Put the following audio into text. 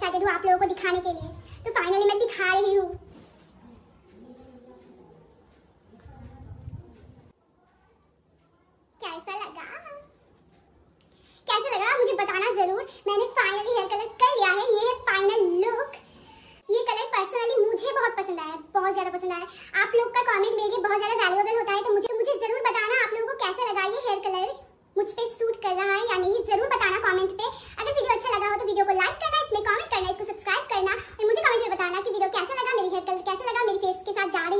Excited हूँ आप लोगों को दिखाने के लिए। तो फाइनली मैं दिखा रही हूँ। कैसा लगा मुझे बताना जरूर। मैंने फाइनली हेयर कलर कर लिया है, ये है फाइनल लुक। ये कलर पर्सनली मुझे बहुत पसंद आया, बहुत ज्यादा पसंद आया। आप लोग का कमेंट मेरे लिए बहुत ज्यादा वैल्यूएबल होता है, तो मुझे जरूर बताना आप लोगों को कैसा लगा ये हेयर कलर, मुझ पे सूट कर रहा है या नहीं, जरूर बताना कमेंट पे। अगर वीडियो अच्छा लगा हो तो वीडियो को लाइक करना, इसमें कमेंट करना, इसको सब्सक्राइब करना और मुझे कमेंट में बताना कि वीडियो कैसा लगा, मेरी हेयर कलर कैसा लगा, मेरी फेस के साथ जा रही